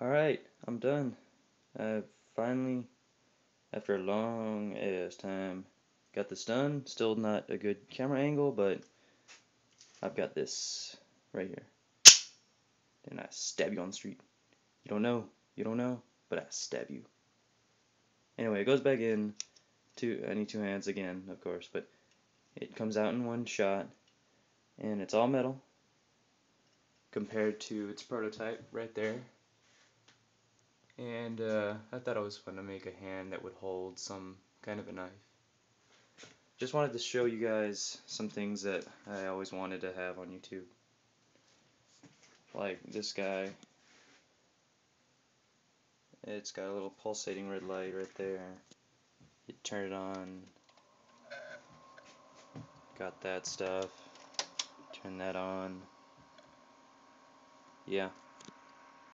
Alright, I'm done. Finally, after a long ass time, got this done. Still not a good camera angle, but I've got this right here. And I stab you on the street. You don't know, but I stab you. Anyway, it goes back in. I need two hands again, of course, but it comes out in one shot, and it's all metal compared to its prototype right there. And I thought it was fun to make a hand that would hold some kind of a knife. Just wanted to show you guys some things that I always wanted to have on YouTube. Like this guy. It's got a little pulsating red light right there. You turn it on. Got that stuff. Turn that on. Yeah.